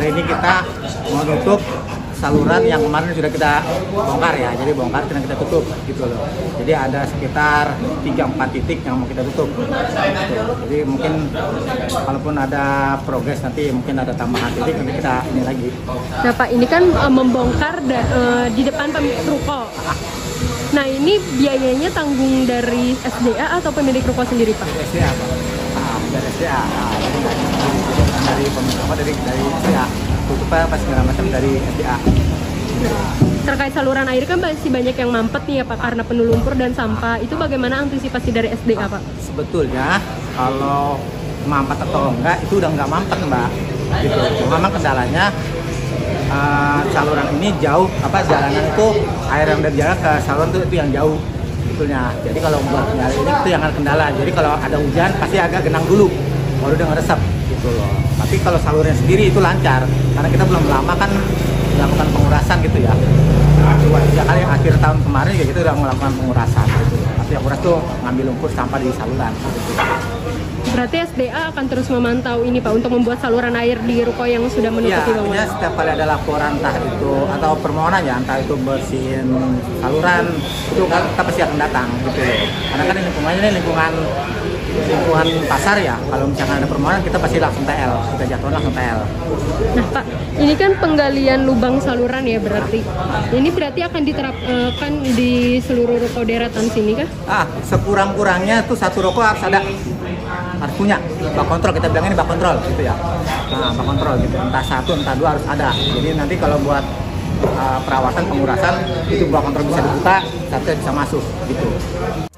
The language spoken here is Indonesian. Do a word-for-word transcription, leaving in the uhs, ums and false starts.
Hari ini kita menutup saluran yang kemarin sudah kita bongkar ya, jadi bongkar dan kita tutup gitu loh. Jadi ada sekitar tiga empat titik yang mau kita tutup gitu. Jadi mungkin walaupun ada progres nanti mungkin ada tambahan titik nanti kita ini lagi. Nah Pak, ini kan uh, membongkar da, uh, di depan pemilik ruko. Nah ini biayanya tanggung dari S D A atau pemilik ruko sendiri Pak? S D A Pak, nah, dari S D A, nah, dari pemilik ruko, dari, dari S D A. Tutupan apa segala macam dari S D A. Terkait saluran air kan masih banyak yang mampet nih ya Pak, karena penuh lumpur dan sampah. Itu bagaimana antisipasi dari S D A Pak? Sebetulnya kalau mampet atau enggak itu udah enggak mampet Mbak. Gitu. Memang kendalanya uh, saluran ini jauh, apa jalanan itu air yang dari jalan ke saluran itu, itu yang jauh sebetulnya. Jadi kalau buat kendala ini itu yang ada kendala. Jadi kalau ada hujan pasti agak genang dulu, baru udah ngeresap gitu loh. Tapi kalau saluran sendiri itu lancar, karena kita belum lama kan melakukan pengurasan gitu ya. Tiga kali akhir tahun kemarin ya kita udah melakukan pengurasan gitu. Tapi yang uras tuh ngambil lumpur sampah di saluran gitu. Berarti S D A akan terus memantau ini Pak, untuk membuat saluran air di ruko yang sudah menutupi bangunan? Ya, setiap kali ada laporan entah itu, atau permohonan ya, entah itu bersihin saluran, itu kan kita pasti akan datang gitu loh. Karena kan lingkungannya ini lingkungan lingkungan pasar ya, kalau misalkan ada permohonan kita pasti langsung T L, kita jatuh langsung T L. Nah Pak, ini kan penggalian lubang saluran ya berarti, ini berarti akan diterapkan di seluruh ruko deretan sini kah? Ah, sekurang-kurangnya tuh satu ruko harus ada, harus punya bak kontrol, kita bilang ini bak kontrol gitu ya. Nah bak kontrol gitu, entah satu entah dua harus ada, jadi nanti kalau buat uh, perawatan pengurasan itu bak kontrol bisa dibuka, satu bisa masuk gitu.